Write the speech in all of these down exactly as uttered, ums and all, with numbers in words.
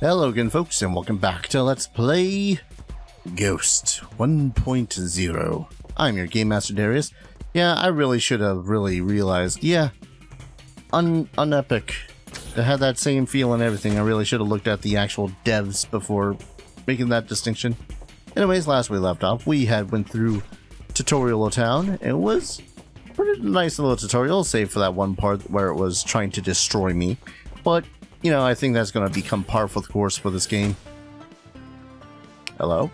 Hello again folks, and welcome back to Let's Play Ghost one point oh. I'm your Game Master Darius. Yeah, I really should have really realized, yeah, un Unepic. It had that same feel and everything. I really should have looked at the actual devs before making that distinction. Anyways, last we left off, we had went through Tutorial Town. It was a pretty nice little tutorial, save for that one part where it was trying to destroy me, but you know, I think that's going to become par for the course for this game. Hello?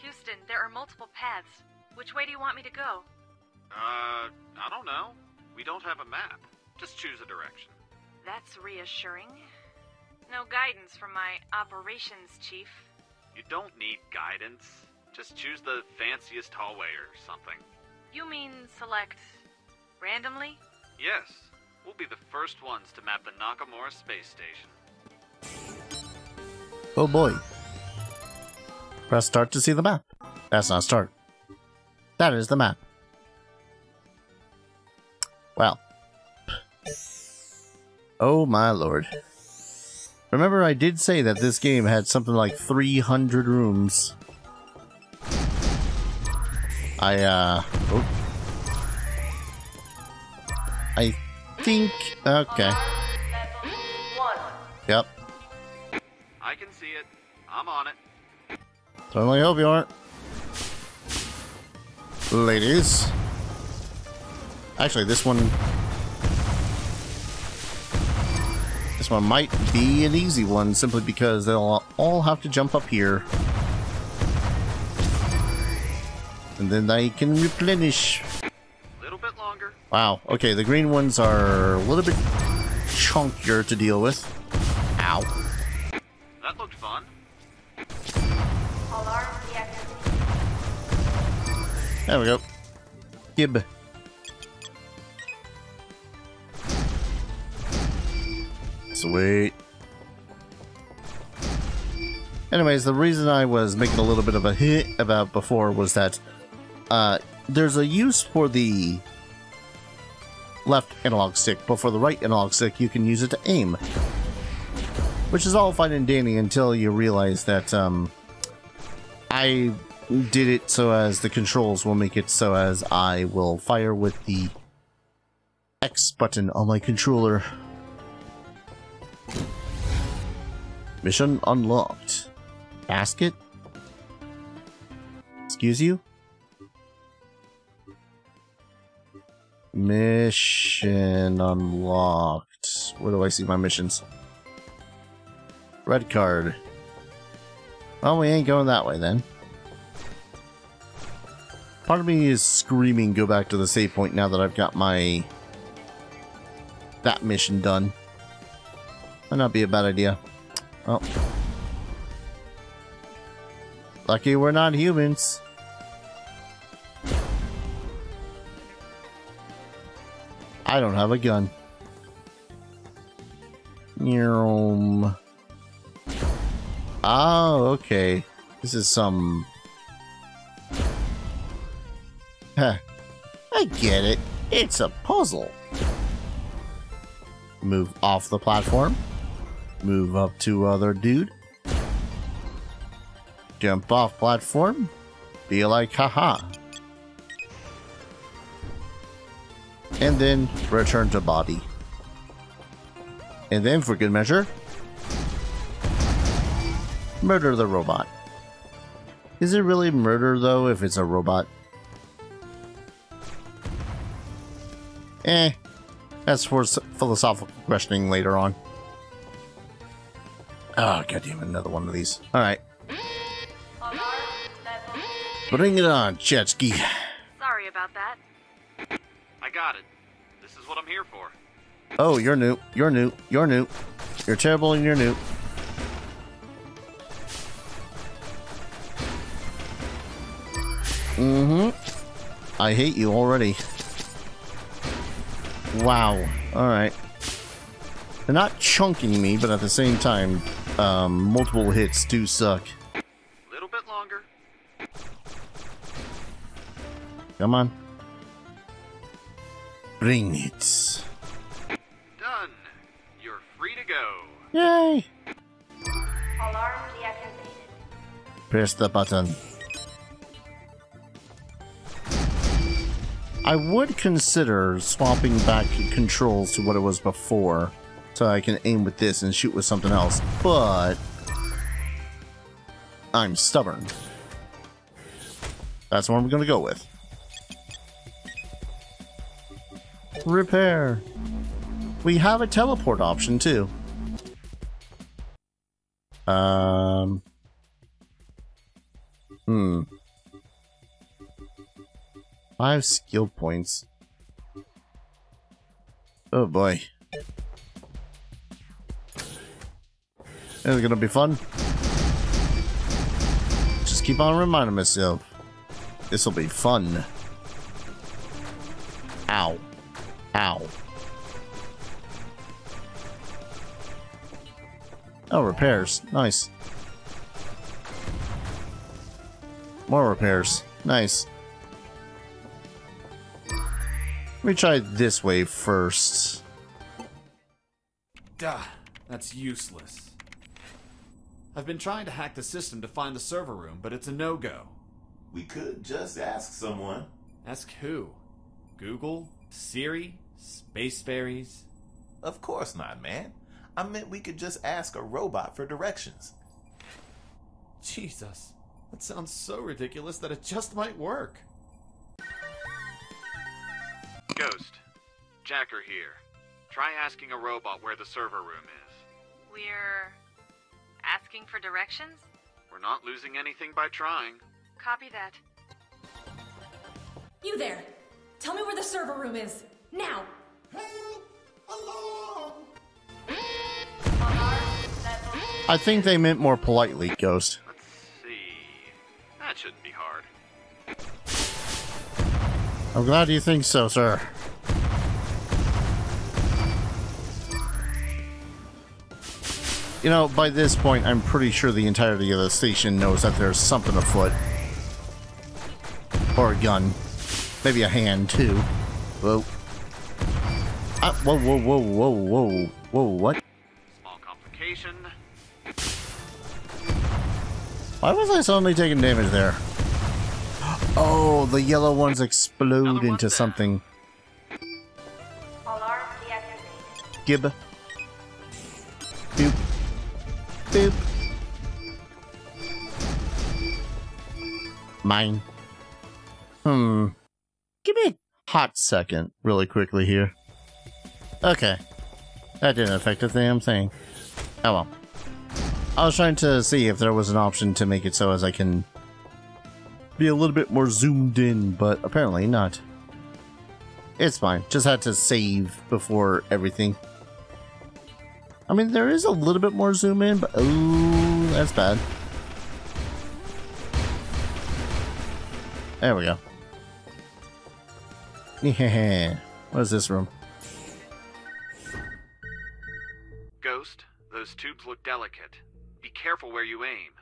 Houston, there are multiple paths. Which way do you want me to go? Uh, I don't know. We don't have a map. Just choose a direction. That's reassuring. No guidance from my operations chief. You don't need guidance. Just choose the fanciest hallway or something. You mean select randomly? Yes. We'll be the first ones to map the Nakamura Space Station. Oh boy. Press start to see the map. That's not start. That is the map. Wow. Oh my lord. Remember, I did say that this game had something like three hundred rooms. I, uh... Oh. I... think okay. Yep. I can see it. I'm on it. Totally hope you aren't. Ladies. Actually this one This one might be an easy one simply because they'll all have to jump up here. And then they can replenish. Wow, okay, the green ones are a little bit chunkier to deal with. Ow. That looked fun. There we go. Gib. Sweet. Anyways, the reason I was making a little bit of a hit about before was that uh, there's a use for the left analog stick, but for the right analog stick you can use it to aim, which is all fine and dandy until you realize that um, I did it so as the controls will make it so as I will fire with the X button on my controller. Mission unlocked. Basket? Excuse you? Mission unlocked. Where do I see my missions? Red card. Well, we ain't going that way then. Part of me is screaming go back to the save point now that I've got my... that mission done. Might not be a bad idea. Oh. Lucky we're not humans. I don't have a gun. Yum. Oh, okay. This is some... Huh. I get it. It's a puzzle. Move off the platform. Move up to other dude. Jump off platform. Be like, haha. And then return to body. And then, for good measure, murder the robot. Is it really murder, though, if it's a robot? Eh, that's for philosophical questioning later on. Ah, oh, goddamn, another one of these. Alright. Bring it on, Chetsky. Sorry about that. I got it. This is what I'm here for. Oh, you're new. You're new. You're new. You're terrible and you're new. Mm-hmm. I hate you already. Wow. Alright. They're not chunking me, but at the same time, um, multiple hits do suck. Little bit longer. Come on. Bring it. Done. You're free to go. Yay. Alarm deactivated. Press the button. I would consider swapping back controls to what it was before, so I can aim with this and shoot with something else, but I'm stubborn. That's what I'm gonna go with. Repair. We have a teleport option too. Um. Hmm. Five skill points. Oh boy. This is gonna be fun. Just keep on reminding myself. This'll be fun. Ow. Ow. Oh, repairs. Nice. More repairs. Nice. Let me try this way first. Duh, that's useless. I've been trying to hack the system to find the server room, but it's a no-go. We could just ask someone. Ask who? Google? Siri? Space fairies? Of course not, man. I meant we could just ask a robot for directions. Jesus, that sounds so ridiculous that it just might work. Ghost, Jacker here. Try asking a robot where the server room is. We're asking for directions? We're not losing anything by trying. Copy that. You there! Tell me where the server room is! Now! I think they meant more politely, Ghost. Let's see. That shouldn't be hard. I'm glad you think so, sir. You know, by this point, I'm pretty sure the entirety of the station knows that there's something afoot. Or a gun. Maybe a hand, too. Whoa. Ah, whoa, whoa, whoa, whoa, whoa. Whoa, what? Small complication. Why was I suddenly taking damage there? Oh, the yellow ones explode into there. Something. Alarm deactivated. Gib. Boop. Boop. Mine. Hmm. Give me a hot second really quickly here. Okay. That didn't affect a damn thing. Oh well. I was trying to see if there was an option to make it so as I can be a little bit more zoomed in, but apparently not. It's fine. Just had to save before everything. I mean, there is a little bit more zoom in, but ooh, that's bad. There we go. Yeah. What is this room? Ghost, those tubes look delicate. Be careful where you aim.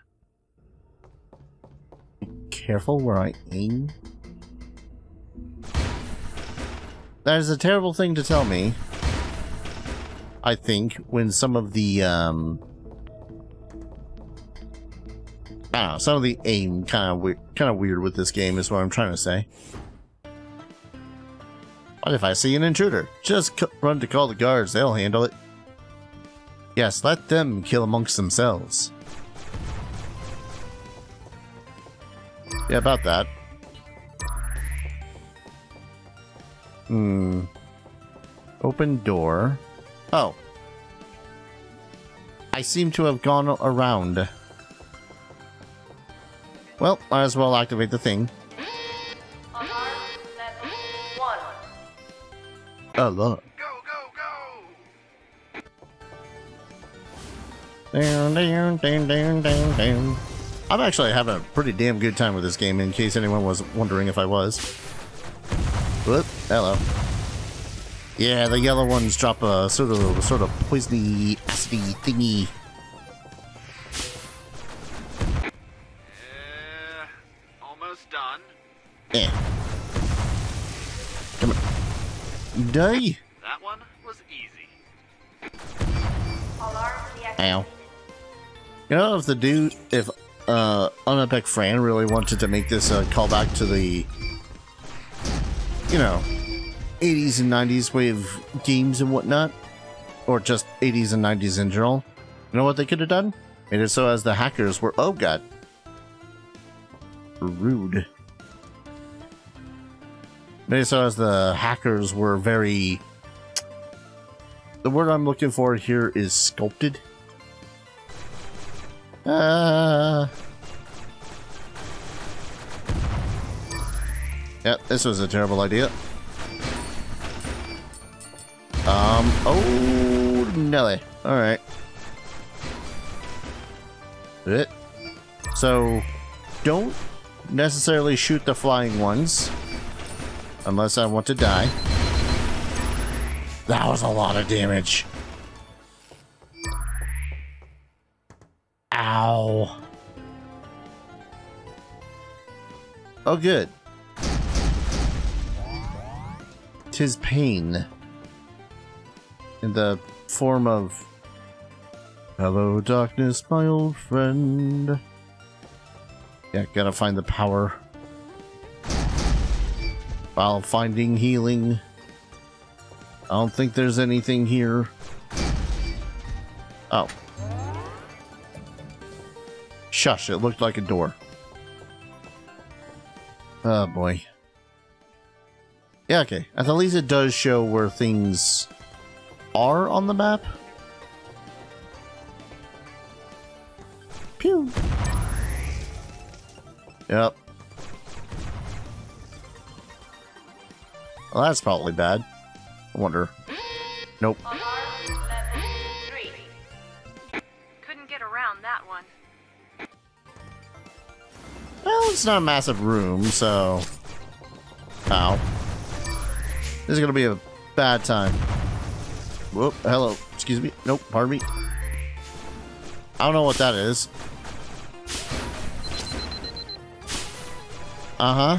Careful where I aim? That is a terrible thing to tell me. I think when some of the um, I don't know, some of the aim kind of weird, kind of weird with this game is what I'm trying to say. What if I see an intruder? Just run to call the guards; they'll handle it. Yes, let them kill amongst themselves. Yeah, about that. Hmm. Open door. Oh. I seem to have gone around. Well, might as well activate the thing. Alarm level one. Alarm. Go, go, go! Down, down, down, down, down, down. I'm actually having a pretty damn good time with this game, in case anyone was wondering if I was. Whoop, hello. Yeah, the yellow ones drop a sort of sort of poisony, acidy thingy. Uh, almost done. Eh. Come on. Die. That one was easy. Alarm deactivated. Ow. You know, if the dude, if uh, Unepic Fran really wanted to make this a uh, callback to the, you know, eighties and nineties way of games and whatnot, or just eighties and nineties in general, you know what they could have done? Made it so as the hackers were, oh god, rude. Made it so as the hackers were very, the word I'm looking for here is sculpted. Uh, yeah, this was a terrible idea. Um, oh, Nelly. Alright. So, don't necessarily shoot the flying ones. Unless I want to die. That was a lot of damage. Ow. Oh, good. Tis pain. In the form of... Hello, darkness, my old friend. Yeah, gotta find the power. While finding healing. I don't think there's anything here. Oh. Shush, it looked like a door. Oh, boy. Yeah, okay. At least it does show where things are on the map. Pew. Yep. Well, that's probably bad. I wonder. Nope. Couldn't get around that one. Well, it's not a massive room, so. Ow. This is gonna be a bad time. Whoop, hello. Excuse me. Nope, pardon me. I don't know what that is. Uh-huh.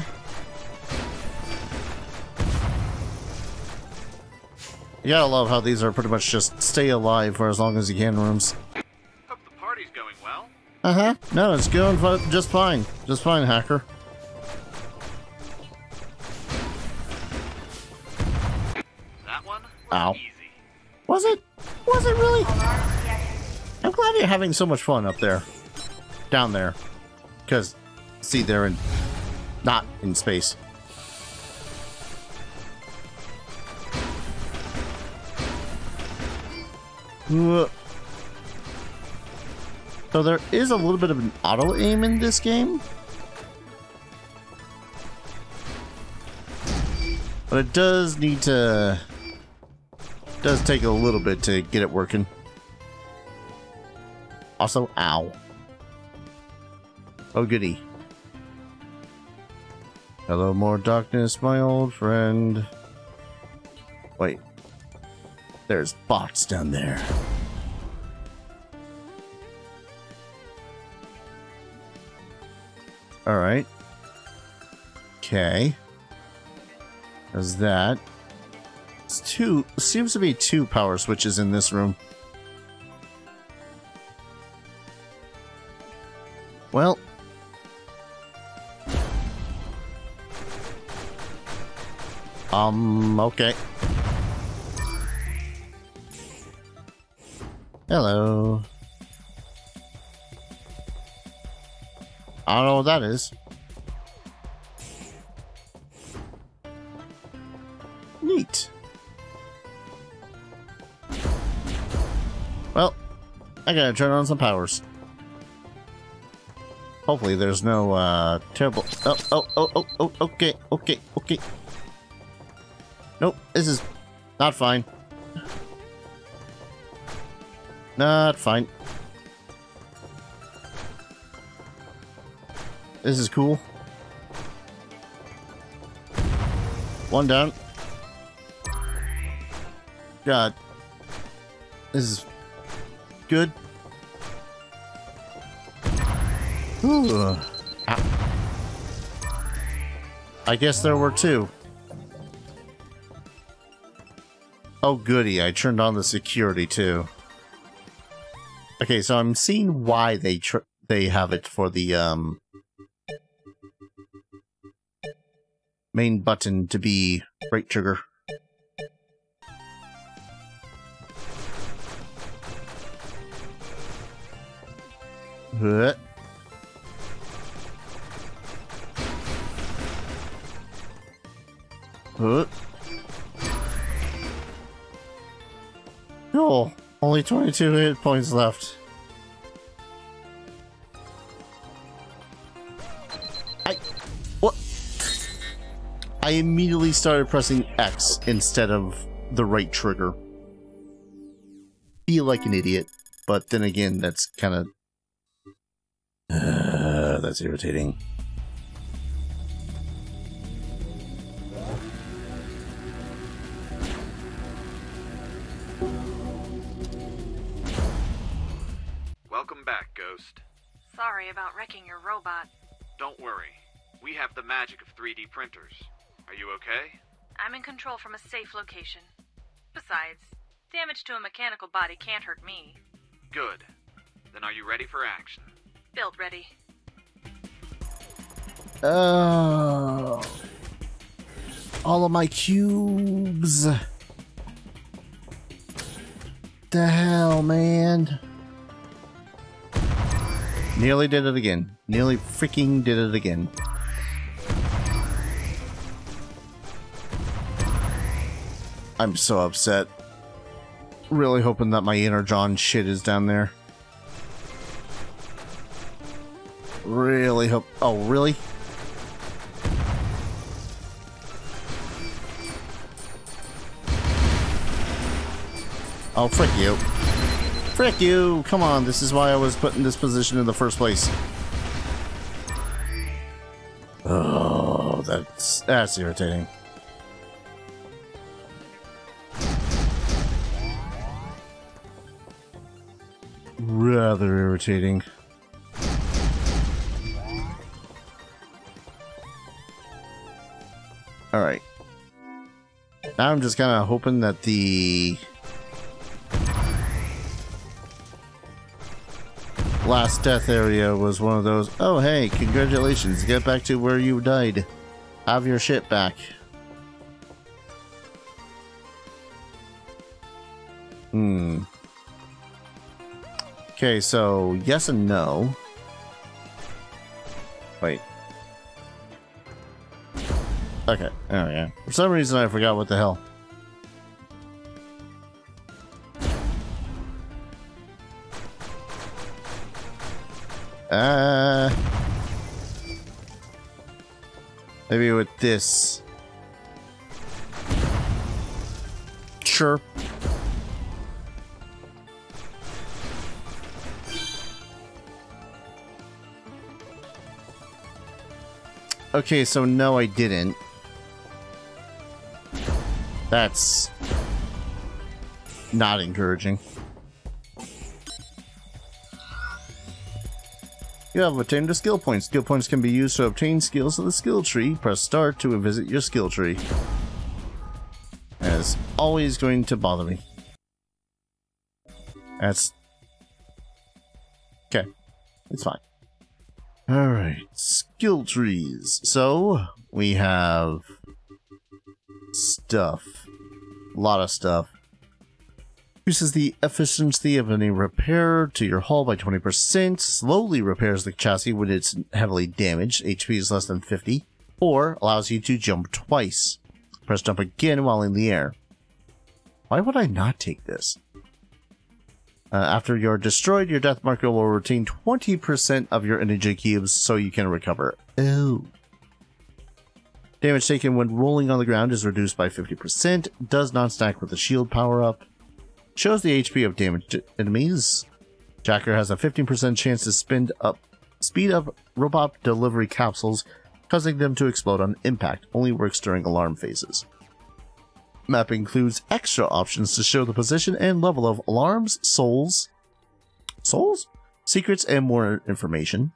You gotta love how these are pretty much just stay alive for as long as you can rooms. Hope the party's going well. Uh-huh. No, it's going just fine. Just fine, hacker. That one? Ow. Was it? Was it really? I'm glad you're having so much fun up there. Down there. Because, see, they're in, not in space. So there is a little bit of an auto-aim in this game. But it does need to... Does take a little bit to get it working. Also, ow. Oh, goody. Hello, more darkness, my old friend. Wait. There's bots down there. Alright. Okay. There's that. It's two, seems to be two power switches in this room. Well. Um, okay. Hello. I don't know what that is. Neat. Well, I gotta turn on some powers. Hopefully there's no, uh, terrible... Oh, oh, oh, oh, oh, okay, okay, okay. Nope, this is not fine. Not fine. This is cool. One down. God. This is... good. Ooh. I guess there were two. Oh goody, I turned on the security too. Okay, so I'm seeing why they tr they have it for the um, main button to be right trigger. Uh. Uh. No, only twenty-two hit points left. I... What? I immediately started pressing X instead of the right trigger. Feel like an idiot, but then again, that's kind of... Uh, that's irritating. Welcome back, Ghost. Sorry about wrecking your robot. Don't worry. We have the magic of three D printers. Are you okay? I'm in control from a safe location. Besides, damage to a mechanical body can't hurt me. Good. Then are you ready for action? Build ready. Oh, all of my cubes. The hell, man. Nearly did it again. Nearly freaking did it again. I'm so upset. Really hoping that my inner John shit is down there. Really hope. Oh, really? Oh, frick you. Frick you! Come on, this is why I was put in this position in the first place. Oh, that's that's irritating. Rather irritating. Alright. Now I'm just kind of hoping that the last death area was one of those. Oh, hey, congratulations. Get back to where you died. Have your shit back. Hmm. Okay, so yes and no. Wait. Okay, there we go. For some reason I forgot what the hell. Uh, maybe with this. Sure. Okay, so no, I didn't. That's not encouraging. You have obtained a skill point. Skill points can be used to obtain skills of the skill tree. Press start to visit your skill tree. That's always going to bother me. That's... Okay. It's fine. Alright. Skill trees. So, we have... stuff. A lot of stuff. Increases the efficiency of any repair to your hull by twenty percent. Slowly repairs the chassis when it's heavily damaged. H P is less than fifty. Or allows you to jump twice. Press jump again while in the air. Why would I not take this? Uh, after you're destroyed, your death marker will retain twenty percent of your energy cubes so you can recover. Oh. Damage taken when rolling on the ground is reduced by fifty percent. Does not stack with the shield power-up. Shows the H P of damaged enemies. Jacker has a fifteen percent chance to spin up, speed up robot delivery capsules, causing them to explode on impact. Only works during alarm phases. Map includes extra options to show the position and level of alarms, souls, souls, secrets, and more information.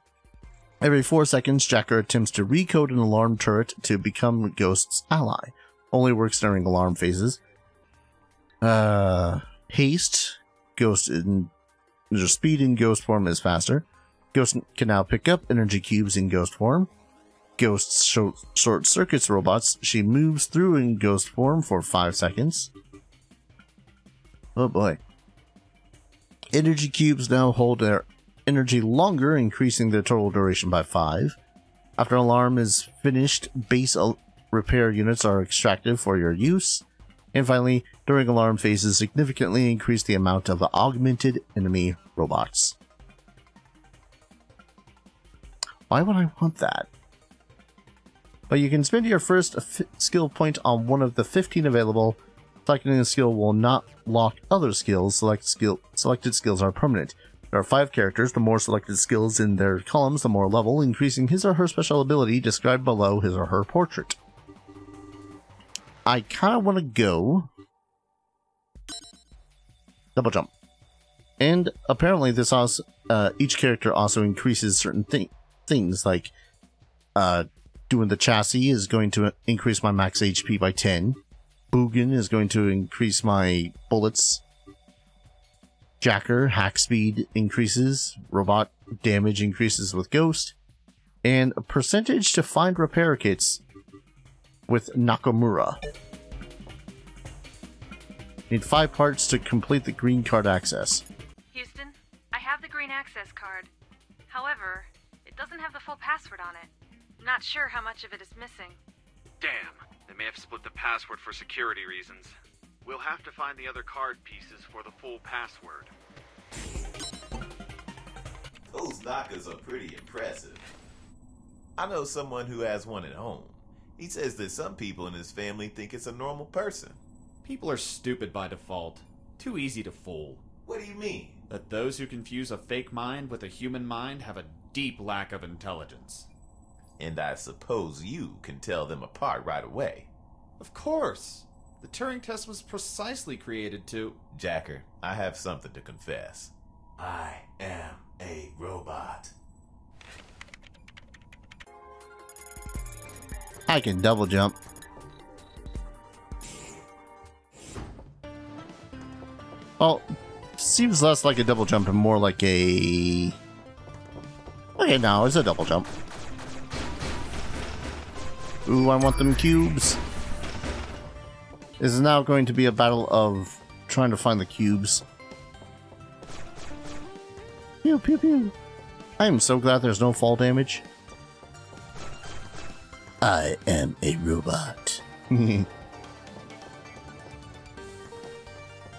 Every four seconds, Jacker attempts to recode an alarm turret to become Ghost's ally. Only works during alarm phases. Uh... Haste, Ghost in Your speed in ghost form is faster. Ghost can now pick up energy cubes in ghost form. Ghost short circuits robots. She moves through in ghost form for five seconds. Oh boy. Energy cubes now hold their energy longer, increasing their total duration by five. After an alarm is finished, base repair units are extracted for your use. And finally, during alarm phases, significantly increase the amount of augmented enemy robots. Why would I want that? But you can spend your first skill point on one of the fifteen available. Selecting a skill will not lock other skills. Select skill, selected skills are permanent. There are five characters. The more selected skills in their columns, the more level, increasing his or her special ability described below his or her portrait. I kind of want to go double jump. And apparently this also, uh, each character also increases certain thi things like uh, doing the chassis is going to increase my max H P by ten. Boogan is going to increase my bullets. Jacker hack speed increases. Robot damage increases with Ghost. And a percentage to find repair kits with Nakamura. Need five parts to complete the green card access. Houston, I have the green access card. However, it doesn't have the full password on it. Not sure how much of it is missing. Damn, they may have split the password for security reasons. We'll have to find the other card pieces for the full password. Those Nakas are pretty impressive. I know someone who has one at home. He says that some people in his family think it's a normal person. People are stupid by default. Too easy to fool. What do you mean? That those who confuse a fake mind with a human mind have a deep lack of intelligence. And I suppose you can tell them apart right away. Of course. The Turing test was precisely created to... Jacker, I have something to confess. I am a robot. I can double jump. Well, seems less like a double jump and more like a... Okay, now it's a double jump. Ooh, I want them cubes. This is now going to be a battle of trying to find the cubes. Pew, pew, pew. I am so glad there's no fall damage. I am a robot.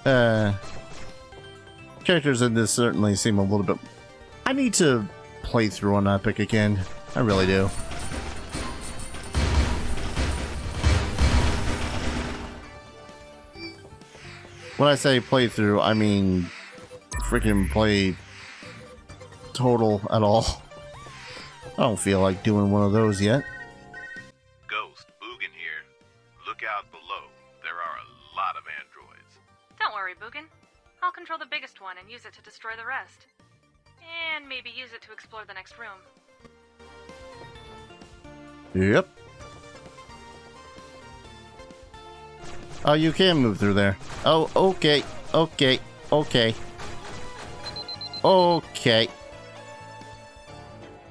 uh, characters in this certainly seem a little bit... I need to play through on Unepic again. I really do. When I say playthrough, I mean freaking play total at all. I don't feel like doing one of those yet. The biggest one and use it to destroy the rest, and maybe use it to explore the next room. Yep. Oh, you can move through there. Oh, okay, okay, okay, okay.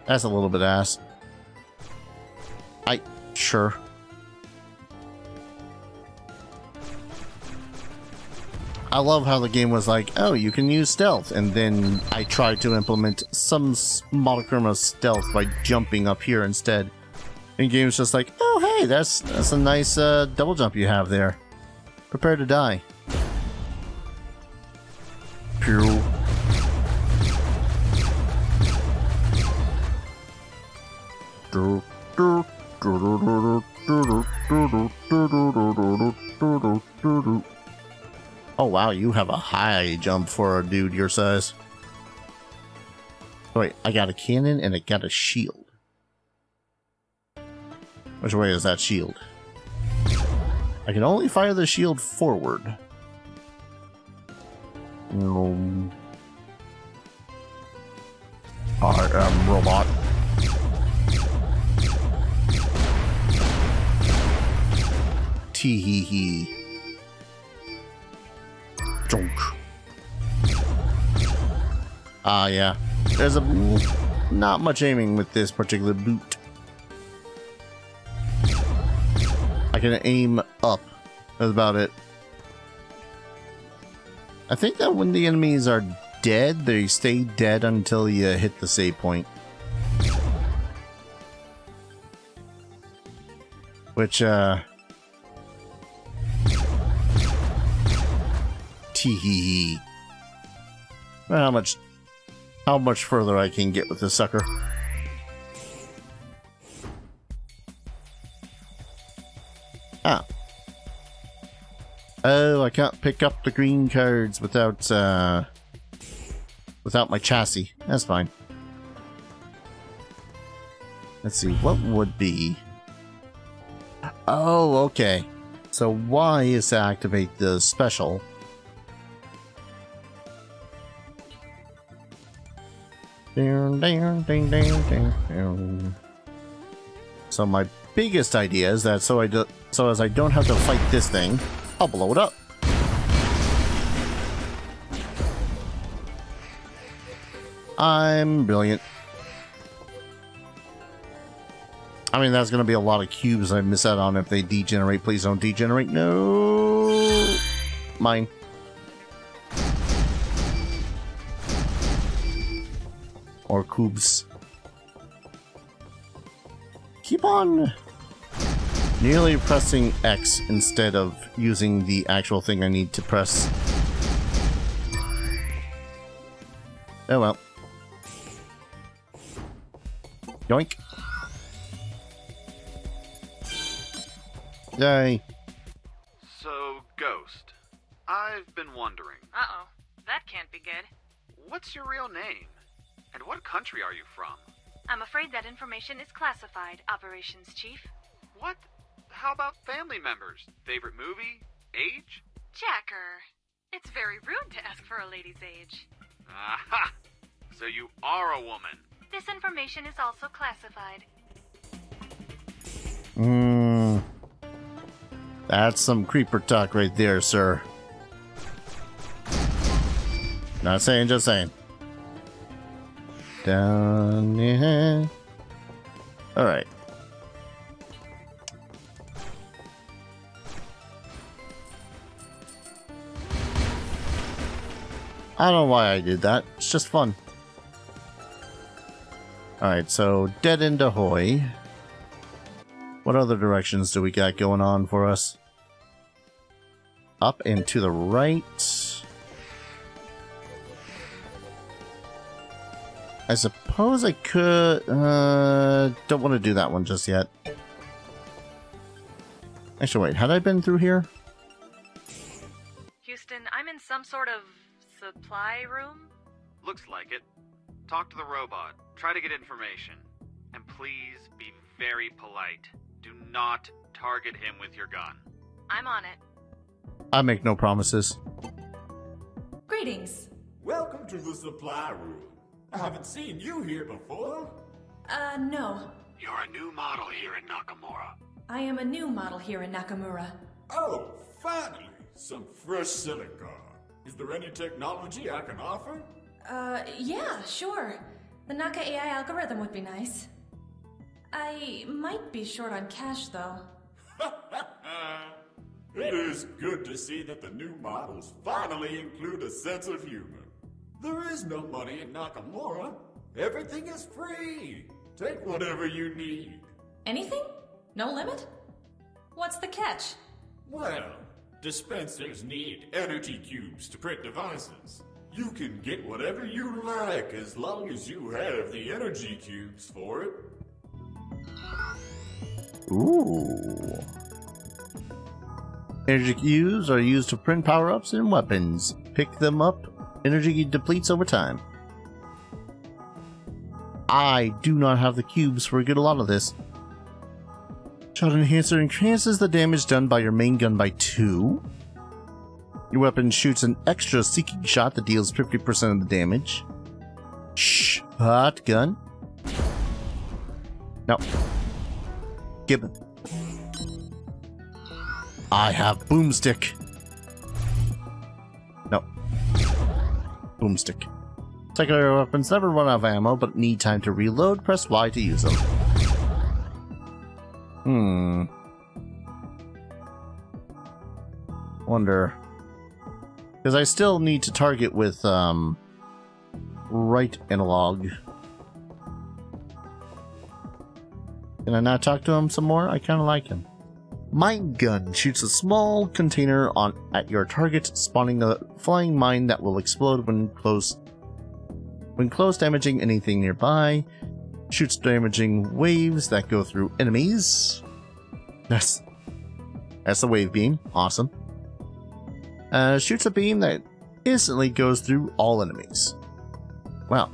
That's a little bit ass. I sure. I love how the game was like, oh, you can use stealth, and then I tried to implement some modicum of stealth by jumping up here instead. And game's just like, oh hey, that's that's a nice uh, double jump you have there. Prepare to die. Pew. Oh wow, you have a high jump for a dude your size. Wait, I got a cannon and I got a shield. Which way is that shield? I can only fire the shield forward. Um, I am robot. Tee hee hee. Ah, uh, yeah. There's a not much aiming with this particular boot. I can aim up. That's about it. I think that when the enemies are dead, they stay dead until you hit the save point. Which, uh... teehee. How much... How much further I can get with this sucker. Ah. Oh, I can't pick up the green cards without, uh... without my chassis. That's fine. Let's see, what would be... Oh, okay. So Y is to activate the special. Ding, ding, ding, ding, ding, ding. So my biggest idea is that so I do, so as I don't have to fight this thing, I'll blow it up. I'm brilliant. I mean, that's going to be a lot of cubes I miss out on if they degenerate. Please don't degenerate. No. Mine. Or cubes. Keep on nearly pressing X instead of using the actual thing I need to press. Oh well. Yoink. Yay. So, Ghost, I've been wondering. Uh-oh, that can't be good. What's your real name? And what country are you from? I'm afraid that information is classified, Operations Chief. What? How about family members? Favorite movie? Age? Jacker. It's very rude to ask for a lady's age. Aha! So you are a woman. This information is also classified. Mmm. That's some creeper talk right there, sir. Not saying, just saying. Down here. Alright. I don't know why I did that. It's just fun. Alright, so dead end ahoy. What other directions do we got going on for us? Up and to the right. I suppose I could... Uh, don't want to do that one just yet. Actually, wait. Had I been through here? Houston, I'm in some sort of... supply room? Looks like it. Talk to the robot. Try to get information. And please be very polite. Do not target him with your gun. I'm on it. I make no promises. Greetings. Welcome to the supply room. I haven't seen you here before. Uh, no. You're a new model here in Nakamura. I am a new model here in Nakamura. Oh, finally! Some fresh silicon. Is there any technology I can offer? Uh, yeah, sure. The Naka A I algorithm would be nice. I might be short on cash, though. It is good to see that the new models finally include a sense of humor. There is no money in Nakamura. Everything is free. Take whatever you need. Anything? No limit? What's the catch? Well... dispensers need energy cubes to print devices. You can get whatever you like as long as you have the energy cubes for it. Ooh. Energy cubes are used to print power-ups and weapons. Pick them up. Energy depletes over time. I do not have the cubes for a good lot of this. Shot enhancer enhances the damage done by your main gun by two. Your weapon shoots an extra seeking shot that deals fifty percent of the damage. Shotgun. No. Gibbon. I have boomstick. No. Boomstick. Secondary weapons never run out of ammo, but need time to reload. Press Y to use them. Hmm. Wonder. Because I still need to target with um, right analog. Can I not talk to him some more? I kind of like him. Mine gun shoots a small container on at your target, spawning a flying mine that will explode when close. When close, damaging anything nearby. Shoots damaging waves that go through enemies. That's that's the wave beam. Awesome. Uh, shoots a beam that instantly goes through all enemies. Wow,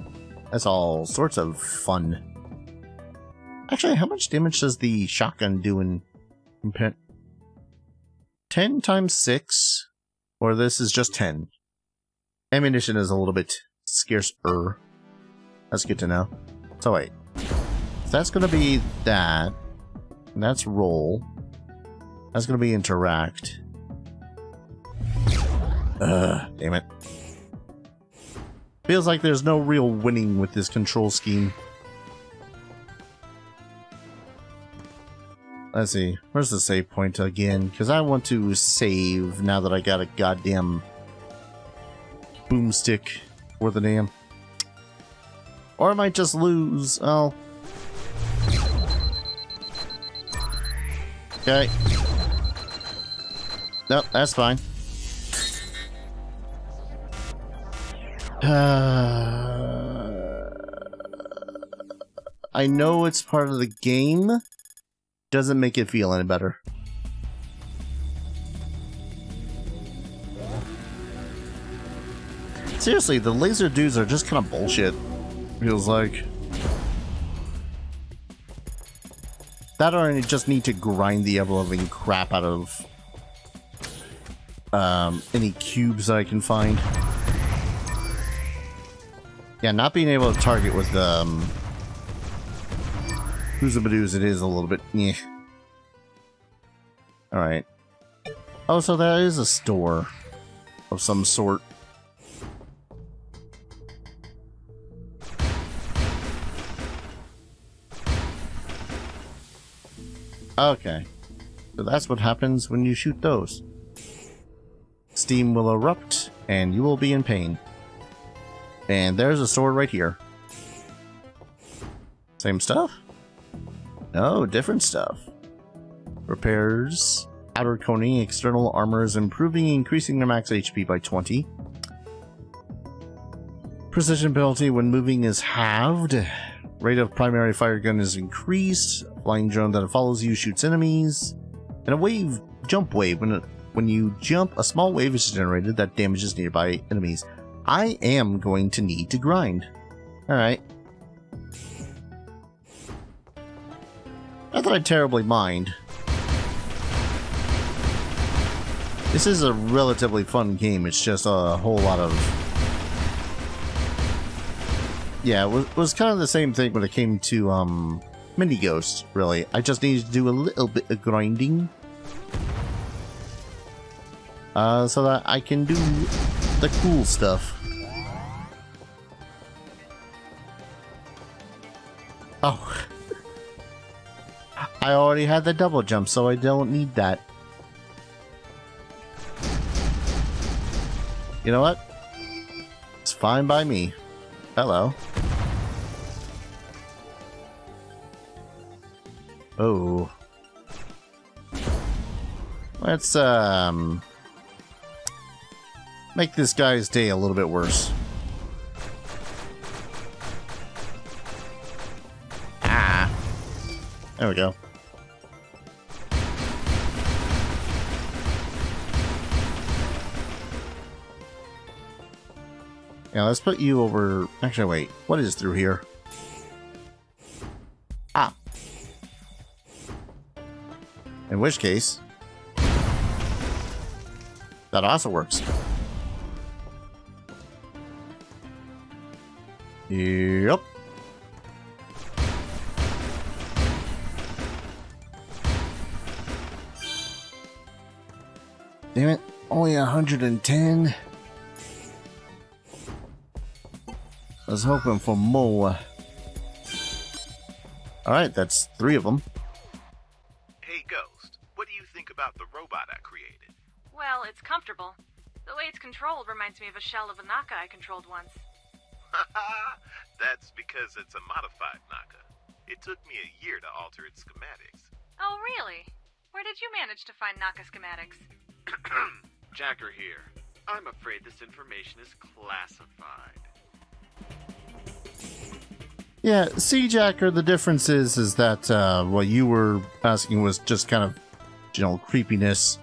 that's all sorts of fun. Actually, how much damage does the shotgun do in compa- ten times six, or this is just ten? Ammunition is a little bit scarce-er. That's good to know. So wait, so that's gonna be that. And that's roll. That's gonna be interact. Ugh, damn it. Feels like there's no real winning with this control scheme. Let's see, where's the save point again? Because I want to save now that I got a goddamn boomstick for the damn. Or I might just lose. Oh. Okay. Nope, that's fine. Uh, I know it's part of the game. Doesn't make it feel any better. Seriously, the laser dudes are just kind of bullshit. Feels like. That or I just need to grind the ever-loving crap out of um, any cubes that I can find. Yeah, not being able to target with the um, Hoozabadoos it is a little bit. Yeah. Alright. Oh, so that is a store of some sort. Okay. So that's what happens when you shoot those. Steam will erupt and you will be in pain. And there's a sword right here. Same stuff? No, different stuff. Repairs. Outer coning. External armor is improving, increasing their max H P by twenty. Precision penalty when moving is halved. Rate of primary fire gun is increased. Flying drone that follows you shoots enemies. And a wave jump wave. When, when you jump, a small wave is generated that damages nearby enemies. I am going to need to grind. Alright. Not that I terribly mind. This is a relatively fun game, it's just a whole lot of... Yeah, it was, it was kind of the same thing when it came to um, Mini Ghost, really. I just needed to do a little bit of grinding. Uh, so that I can do the cool stuff. Oh. I already had the double jump, so I don't need that. You know what? It's fine by me. Hello. Oh. Let's, um... make this guy's day a little bit worse. Ah. There we go. Yeah, let's put you over... Actually, wait. What is through here? Ah. In which case... that also works. Yep. Damn it. Only a hundred and ten. I was hoping for more. Alright, that's three of them. Hey Ghost, what do you think about the robot I created? Well, it's comfortable. The way it's controlled reminds me of a shell of a Naka I controlled once. Haha, that's because it's a modified Naka. It took me a year to alter its schematics. Oh really? Where did you manage to find Naka schematics? Jacker here. I'm afraid this information is classified. Yeah, see, Jacker, the difference is is that uh, what you were asking was just kind of general creepiness,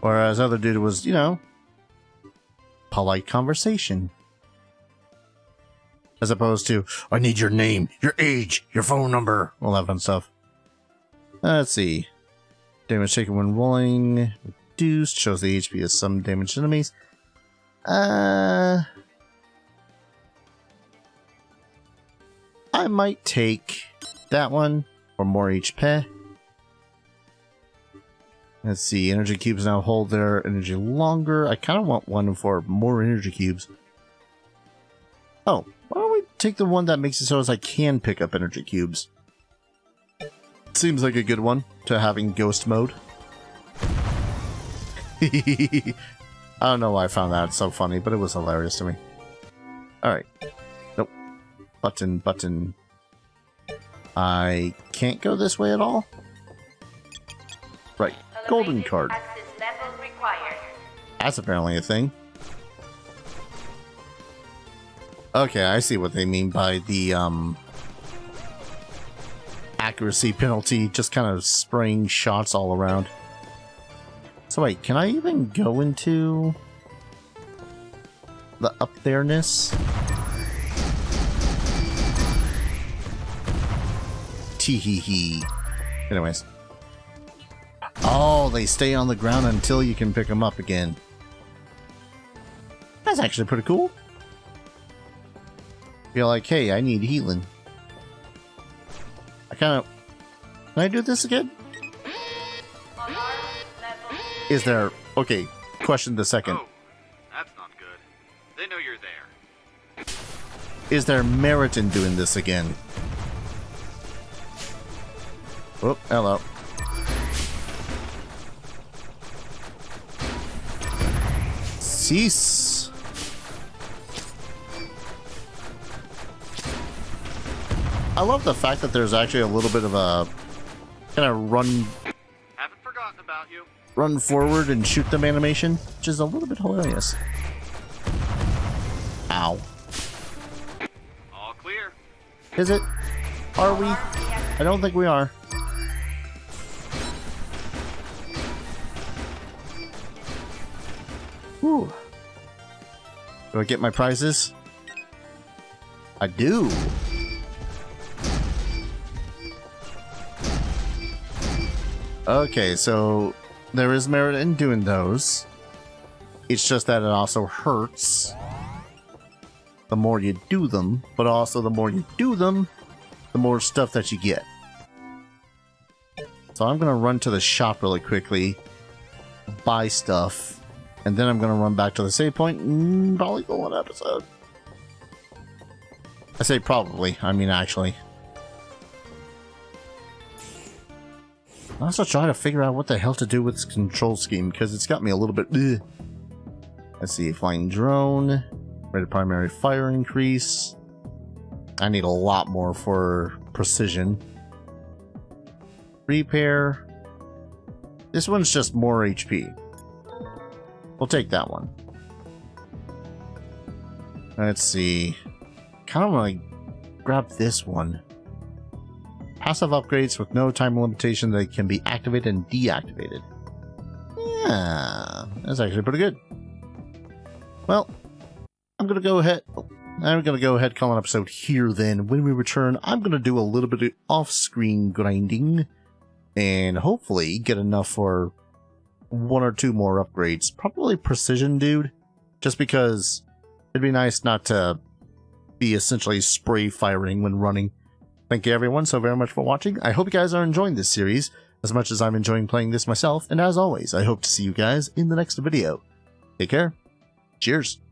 whereas other dude was, you know, polite conversation. As opposed to, I need your name, your age, your phone number, all that fun stuff. Uh, let's see. Damage taken when rolling, reduced, shows the H P of some damaged enemies. Uh... I might take that one for more H P. Let's see, energy cubes now hold their energy longer. I kind of want one for more energy cubes. Oh, why don't we take the one that makes it so as I can pick up energy cubes? Seems like a good one to having ghost mode. I don't know why I found that so funny, but it was hilarious to me. Alright. Nope. Button, button. I can't go this way at all? Right. Golden card. That's apparently a thing. Okay, I see what they mean by the um, accuracy penalty, just kind of spraying shots all around. So wait, can I even go into the up there-ness? Tee-hee-hee. Anyways. Oh, they stay on the ground until you can pick them up again. That's actually pretty cool. You're like, hey, I need healing. I kind of... Can I do this again? Is there... Okay, question the second. Oh, that's not good. They know you're there. Is there merit in doing this again? Oh, hello. Cease. I love the fact that there's actually a little bit of a kind of run, haven't forgotten about you. Run forward and shoot them animation, which is a little bit hilarious. Ow. All clear. Is it? Are we? I don't think we are. Whew. Do I get my prizes? I do. Okay, so there is merit in doing those. It's just that it also hurts the more you do them, but also the more you do them, the more stuff that you get. So I'm gonna run to the shop really quickly, buy stuff, and then I'm gonna run back to the save point and probably go one episode. I say probably, I mean actually. I'm also trying to figure out what the hell to do with this control scheme, because it's got me a little bit... Ugh. Let's see, flying drone, rate of primary fire increase. I need a lot more for precision. Repair. This one's just more H P. We'll take that one. Let's see. Kind of want to grab this one. Passive upgrades with no time limitation that can be activated and deactivated. Yeah, that's actually pretty good. Well, I'm gonna go ahead. I'm gonna go ahead, call an episode here. Then, when we return, I'm gonna do a little bit of off-screen grinding, and hopefully get enough for one or two more upgrades. Probably precision, dude. Just because it'd be nice not to be essentially spray firing when running. Thank you everyone so very much for watching. I hope you guys are enjoying this series as much as I'm enjoying playing this myself, and as always, I hope to see you guys in the next video. Take care. Cheers.